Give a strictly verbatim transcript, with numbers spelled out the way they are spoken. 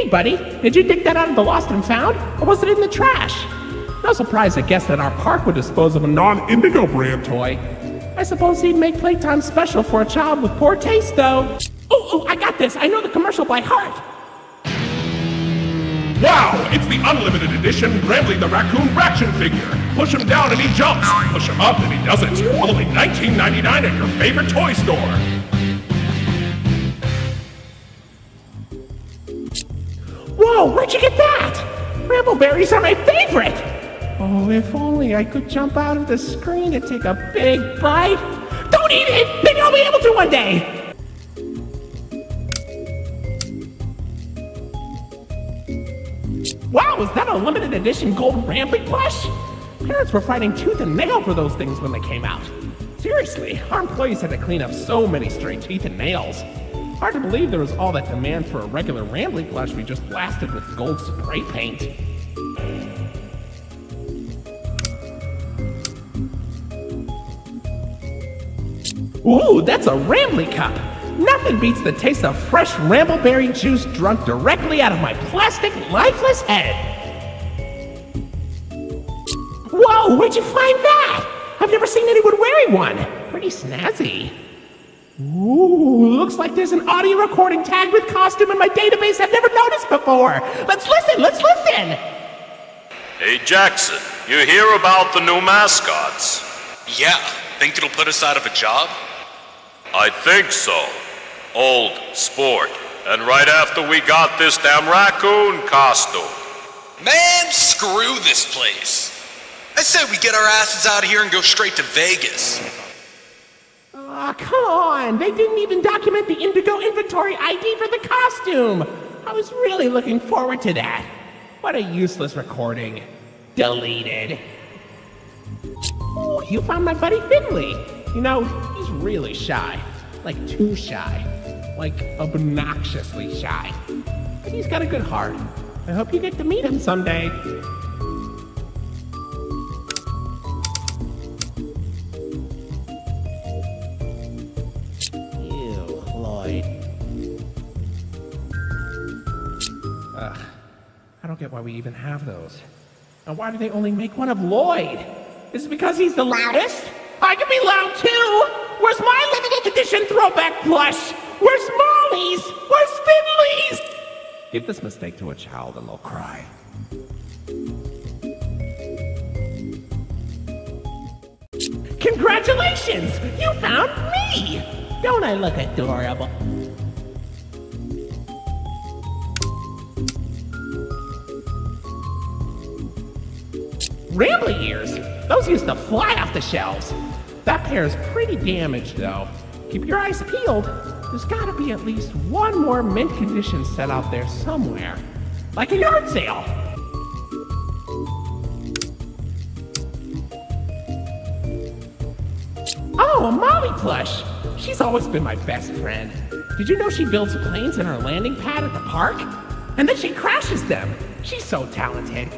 Hey, buddy, did you dig that out of the lost and found, or was it in the trash? No surprise, I guess, that our park would dispose of a non-Indigo brand toy. I suppose he'd make playtime special for a child with poor taste, though. Oh, oh, I got this. I know the commercial by heart. Wow, it's the unlimited edition Rambley the Raccoon Raction figure. Push him down and he jumps. Push him up and he doesn't. Only nineteen ninety-nine dollars at your favorite toy store. Whoa, where'd you get that? Rambleberries are my favorite! Oh, if only I could jump out of the screen and take a big bite. Don't eat it! Maybe I'll be able to one day! Wow, is that a limited edition gold Rambly plush? Parents were fighting tooth and nail for those things when they came out. Seriously, our employees had to clean up so many stray teeth and nails. Hard to believe there was all that demand for a regular Rambly plush we just blasted with gold spray paint. Ooh, that's a Rambly cup! Nothing beats the taste of fresh Rambleberry juice drunk directly out of my plastic, lifeless head. Whoa, where'd you find that? I've never seen anyone wearing one. Pretty snazzy. Ooh, looks like there's an audio recording tagged with costume in my database I've never noticed before. Let's listen, let's listen. Hey, Jackson, you hear about the new mascots? Yeah, think it'll put us out of a job? I think so. Old sport. And right after we got this damn raccoon costume. Man, screw this place. I said we get our asses out of here and go straight to Vegas. Aw, oh, come on. They didn't even document the Indigo inventory I D for the costume. I was really looking forward to that. What a useless recording. Deleted. Oh, you found my buddy Finley. You know, he's really shy. Like, too shy. Like, obnoxiously shy. But he's got a good heart. I hope you get to meet him someday. Ew, Lloyd. Ugh. I don't get why we even have those. And why do they only make one of Lloyd? Is it because he's the loudest? I can be loud too! Where's my limited edition throwback plush? Where's Molly's? Where's Finley's? Give this mistake to a child and they'll cry. Congratulations! You found me! Don't I look adorable? Rambly ears! Those used to fly off the shelves. That pair's pretty damaged, though. Keep your eyes peeled. There's gotta be at least one more mint condition set out there somewhere. Like a yard sale! Oh, a Molly plush! She's always been my best friend. Did you know she builds planes in her landing pad at the park? And then she crashes them! She's so talented.